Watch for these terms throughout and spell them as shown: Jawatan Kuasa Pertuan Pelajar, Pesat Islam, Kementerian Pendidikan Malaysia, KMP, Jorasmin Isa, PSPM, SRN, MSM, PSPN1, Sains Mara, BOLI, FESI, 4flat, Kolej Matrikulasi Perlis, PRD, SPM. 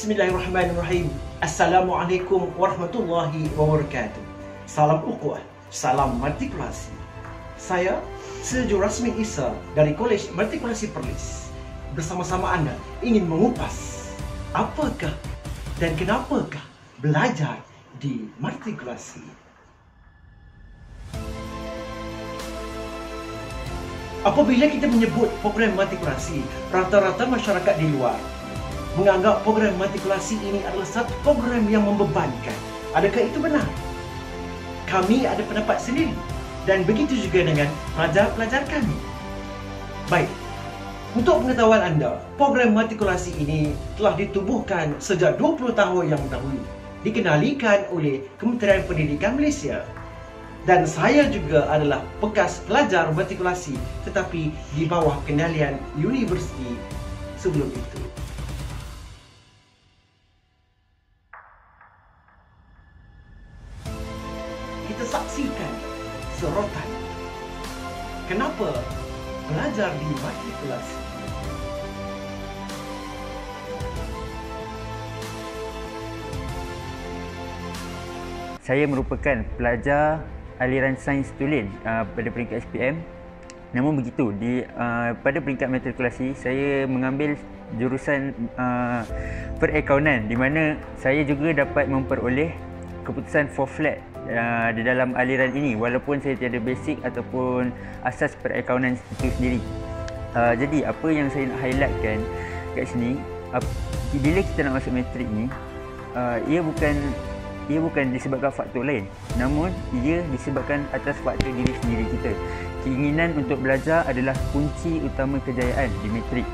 Bismillahirrahmanirrahim. Assalamualaikum warahmatullahi wabarakatuh. Salam ukhuwah, salam matrikulasi. Saya Jorasmin Isa dari Kolej Matrikulasi Perlis. Bersama-sama anda ingin mengupas apakah dan kenapakah belajar di matrikulasi. Apabila kita menyebut program matrikulasi, rata-rata masyarakat di luar menganggap program matrikulasi ini adalah satu program yang membebankan. Adakah itu benar? Kami ada pendapat sendiri dan begitu juga dengan pelajar-pelajar kami. Baik, untuk pengetahuan anda, program matrikulasi ini telah ditubuhkan sejak 20 tahun yang dahulu, dikenalikan oleh Kementerian Pendidikan Malaysia. Dan saya juga adalah bekas pelajar matrikulasi tetapi di bawah kendalian universiti sebelum itu. Kita saksikan sorotan kenapa belajar di matrikulasi. Saya merupakan pelajar aliran sains tulen pada peringkat SPM. Namun begitu, pada peringkat matrikulasi saya mengambil jurusan perakaunan, di mana saya juga dapat memperoleh keputusan for flat di dalam aliran ini walaupun saya tiada basic ataupun asas perakaunan itu sendiri. Jadi apa yang saya nak highlightkan kat sini, bila kita nak masuk matrik ni, ia bukan disebabkan faktor lain, namun ia disebabkan atas faktor diri sendiri kita. Keinginan untuk belajar adalah kunci utama kejayaan di matrik.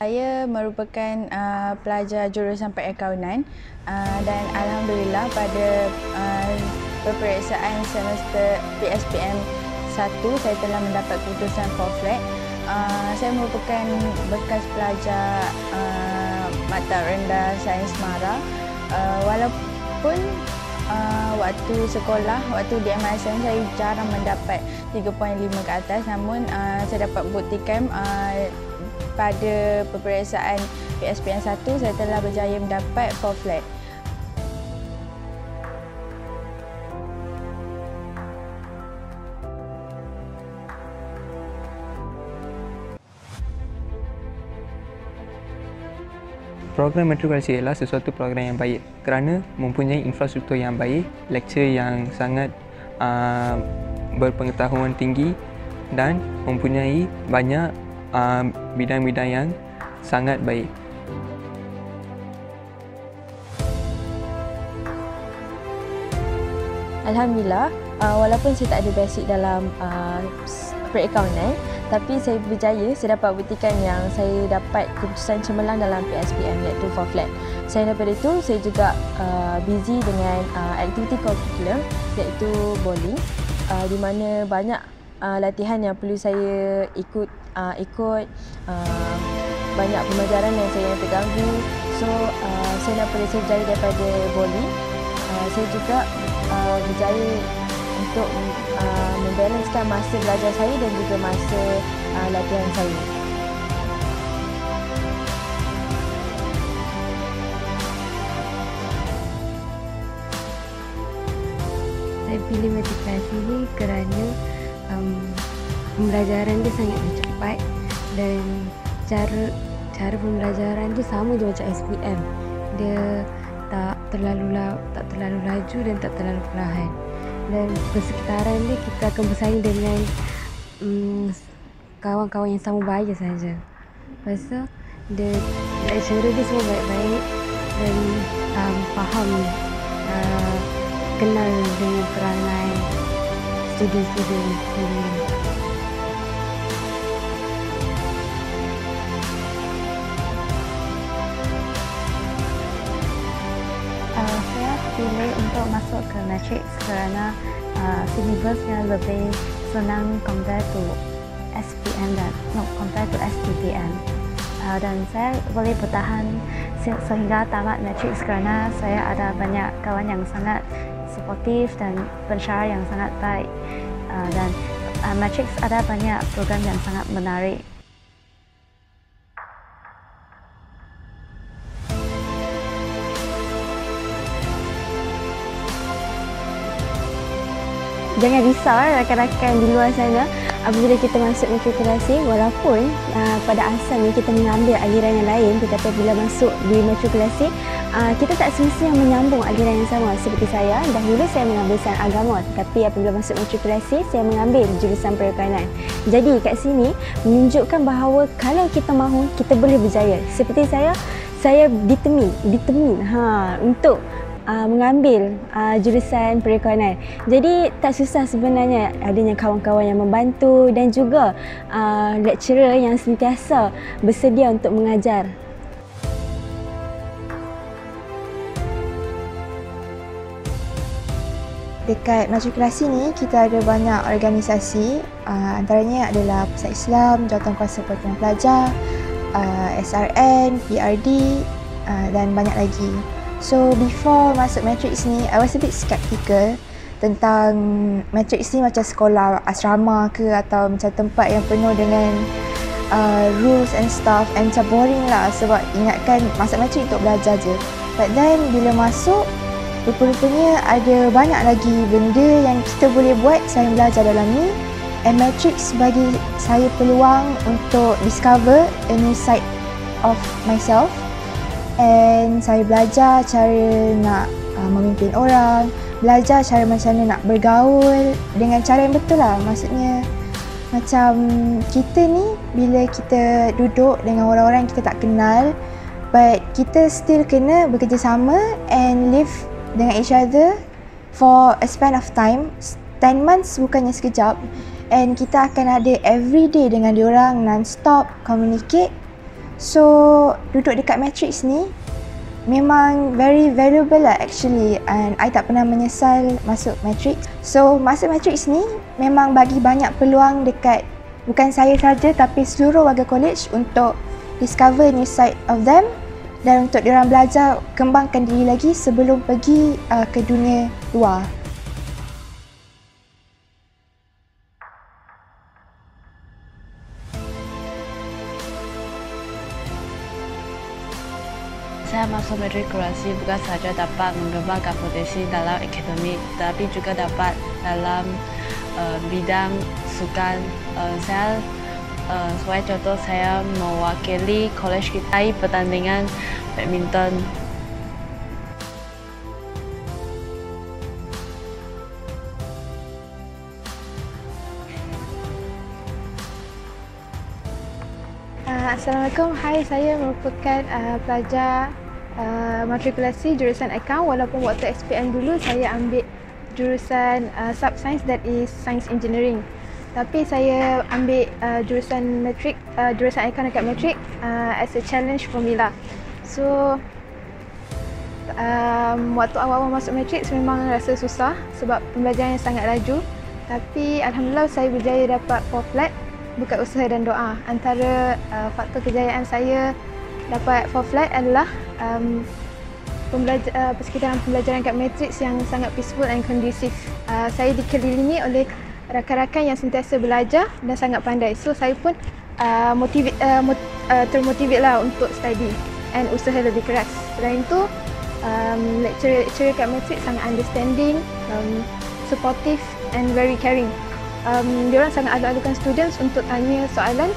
Saya merupakan pelajar jurusan perakaunan dan alhamdulillah pada peperiksaan semester PSPN1 saya telah mendapat keputusan for flat. Saya merupakan bekas pelajar mata rendah Sains Mara. Walaupun waktu sekolah, waktu di MSM saya jarang mendapat 3.5 ke atas, namun saya dapat buktikan pada peperiksaan PSPN1 saya telah berjaya mendapat 4 flat. Program matrikulasi ialah sesuatu program yang baik kerana mempunyai infrastruktur yang baik, lecturer yang sangat berpengetahuan tinggi dan mempunyai banyak bidang-bidang yang sangat baik. Alhamdulillah, walaupun saya tak ada basic dalam perakaunan, tapi saya berjaya, saya dapat buktikan yang saya dapat keputusan cemerlang dalam PSPM iaitu 4 flat. Selain daripada itu, saya juga busy dengan aktiviti kurikulum iaitu BOLI, di mana banyak latihan yang perlu saya ikut banyak pembelajaran yang saya terganggu, so saya dapat berjaya daripada BOLI. Saya juga berjaya untuk membalanskan masa belajar saya dan juga masa latihan saya. Saya pilih matrikulasi ini kerana pembelajaran dia sangat cepat dan cara pembelajaran dia sama je macam SPM. Dia tak terlalu laju dan tak terlalu perlahan. Dan persekitaran dia kita akan bersaing dengan kawan-kawan yang sama bahaya saja. Lepas tu lecturer dia semua baik-baik dan faham kenal dengan perangai student. Saya pilih untuk masuk ke matrik kerana syllabus yang lebih senang compared to SPM dan compared to SPM. Dan saya boleh bertahan sehingga tamat matrik kerana saya ada banyak kawan yang sangat supportive dan pensyarah yang sangat baik. Dan matrik ada banyak program yang sangat menarik. jangan risau rakan-rakan di luar sana apabila kita masuk matrikulasi, walaupun pada asalnya kita mengambil aliran yang lain, tetapi bila masuk di matrikulasi kita tak semestinya menyambung aliran yang sama. Seperti saya, dahulu saya mengambil sains agama, tapi apabila masuk matrikulasi saya mengambil jurusan perikanan. Jadi kat sini menunjukkan bahawa kalau kita mahu, kita boleh berjaya. Seperti saya determine untuk mengambil jurusan perikanan. Jadi tak susah sebenarnya, adanya kawan-kawan yang membantu dan juga lecturer yang sentiasa bersedia untuk mengajar. Dekat matrikulasi ni kita ada banyak organisasi, antaranya adalah Pesat Islam, Jawatan Kuasa Pertuan Pelajar, SRN, PRD dan banyak lagi. So before masuk matriks ni, I was a bit skeptical tentang matriks ni macam sekolah asrama ke atau macam tempat yang penuh dengan rules and stuff, and macam boring lah sebab ingatkan masuk matriks untuk belajar je. But then bila masuk, rupa-rupanya ada banyak lagi benda yang kita boleh buat selain belajar dalam ni, and matriks bagi saya peluang untuk discover a new side of myself. And saya belajar cara nak memimpin orang, belajar cara macam mana nak bergaul dengan cara yang betul lah. Maksudnya macam kita ni bila kita duduk dengan orang-orang kita tak kenal, but kita still kena bekerjasama and live dengan each other for a span of time, 10 months bukannya sekejap, and kita akan ada everyday dengan diorang, non-stop communicate. So, duduk dekat matriks ni memang very valuable lah actually, and I tak pernah menyesal masuk matriks. So, masuk matriks ni memang bagi banyak peluang dekat bukan saya saja tapi seluruh warga kolej untuk discover new side of them dan untuk diorang belajar kembangkan diri lagi sebelum pergi ke dunia luar. Saya masuk matrikulasi bukan sahaja dapat mengembangkan potensi dalam akademik, tapi juga dapat dalam bidang sukan. Sebagai contoh, saya mewakili kolej kita di pertandingan badminton. Assalamualaikum. Hai, saya merupakan pelajar matrikulasi jurusan akaun, walaupun waktu SPM dulu saya ambil jurusan sub-science, that is science engineering. Tapi saya ambil jurusan matrik, jurusan akaun dekat matrik as a challenge formula. So waktu awal-awal masuk matrik memang rasa susah sebab pembelajaran yang sangat laju. Tapi Alhamdulillah saya berjaya dapat 4 flat bukan usaha dan doa. Antara faktor kejayaan saya dapat 4 flat adalah persekitaran pembelajaran kat matriks yang sangat peaceful and conducive. Saya dikelilingi oleh rakan-rakan yang sentiasa belajar dan sangat pandai. So saya pun termotivate lah untuk study and usaha lebih keras. Selain itu, lecturer kat matriks sangat understanding, supportive and very caring. Diorang sangat alu-alukan students untuk tanya soalan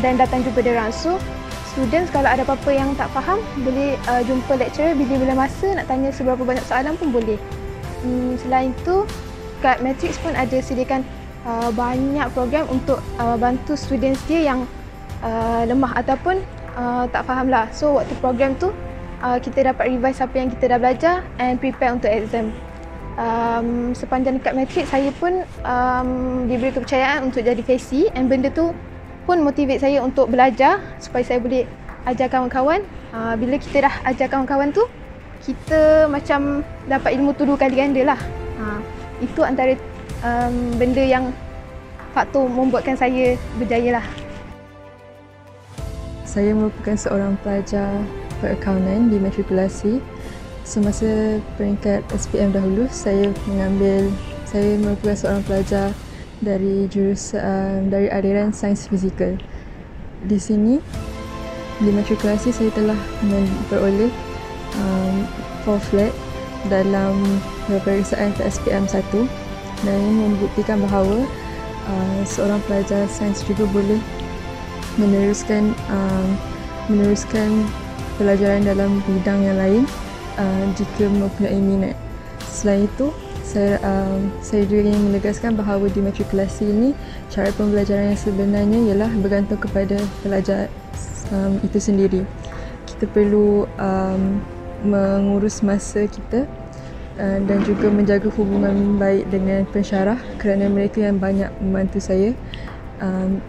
dan datang jumpa diorang. So, students kalau ada apa-apa yang tak faham, boleh jumpa lecturer bila-bila masa, nak tanya seberapa banyak soalan pun boleh. Selain itu, kat matriks pun ada sediakan banyak program untuk bantu students dia yang lemah ataupun tak faham lah. So, waktu program tu, kita dapat revise apa yang kita dah belajar and prepare untuk exam. Sepanjang dekat matriks saya pun diberi kepercayaan untuk jadi FESI, and benda tu pun motivate saya untuk belajar supaya saya boleh ajar kawan-kawan. Bila kita dah ajar kawan-kawan tu, kita macam dapat ilmu tu 2 kali ganda lah. Itu antara benda yang faktor membuatkan saya berjaya lah. Saya merupakan seorang pelajar perakaunan di matrikulasi. Semasa peringkat SPM dahulu, saya merupakan seorang pelajar dari dari aliran sains fizikal. Di sini, di matrikulasi saya telah memperoleh 4 flat dalam peperiksaan PSPM1 dan ini membuktikan bahawa seorang pelajar sains juga boleh meneruskan pelajaran dalam bidang yang lain jika mempunyai minat. Selain itu, saya juga ingin menegaskan bahawa dimatrikulasi ini, cara pembelajaran yang sebenarnya ialah bergantung kepada pelajar itu sendiri. Kita perlu mengurus masa kita dan juga menjaga hubungan baik dengan pensyarah kerana mereka yang banyak membantu saya.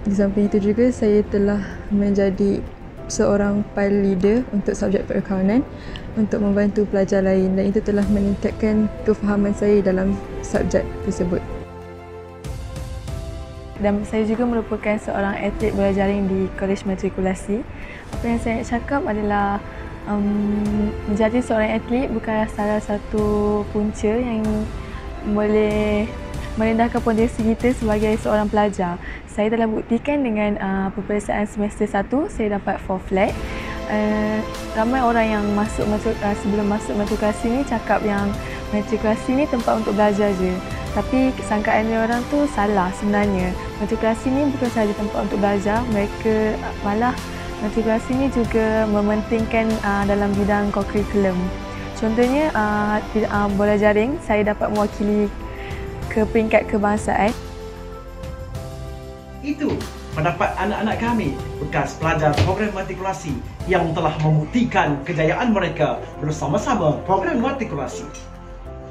Di samping itu juga, saya telah menjadi seorang peer leader untuk subjek perakanan untuk membantu pelajar lain, dan itu telah meningkatkan kefahaman saya dalam subjek tersebut. Dan saya juga merupakan seorang atlet bola jaring di Kolej Matrikulasi. Apa yang saya nak cakap adalah menjadi seorang atlet bukanlah salah satu punca yang boleh merendahkan potensi kita sebagai seorang pelajar. Saya telah buktikan dengan peperiksaan semester 1, saya dapat 4 flat. Ramai orang yang sebelum masuk matrikulasi ni cakap yang matrikulasi ni tempat untuk belajar je. Tapi sangkaan orang tu salah sebenarnya. Matrikulasi ni bukan sahaja tempat untuk belajar, mereka malah matrikulasi ni juga mementingkan dalam bidang kokurikulum. Contohnya bola jaring, saya dapat mewakili ke peringkat kebangsaan. Itu pendapat anak-anak kami, bekas pelajar program matrikulasi yang telah membuktikan kejayaan mereka bersama-sama program matrikulasi.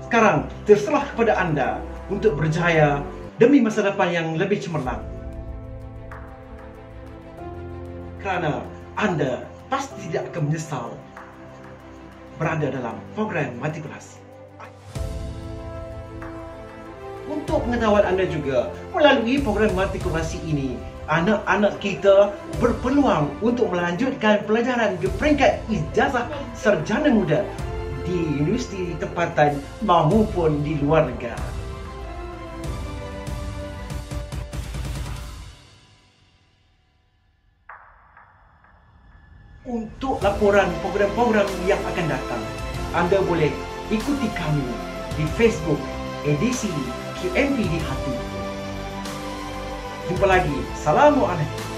Sekarang, terserah kepada anda untuk berjaya demi masa depan yang lebih cemerlang. Kerana anda pasti tidak akan menyesal berada dalam program matrikulasi. Untuk pengetahuan anda juga, melalui program matrikulasi ini, anak-anak kita berpeluang untuk melanjutkan pelajaran ke peringkat ijazah sarjana muda di universiti tempatan maupun di luar negara. Untuk laporan program-program yang akan datang, anda boleh ikuti kami di Facebook edisi KMP di Hati. Jumpa lagi. Assalamualaikum.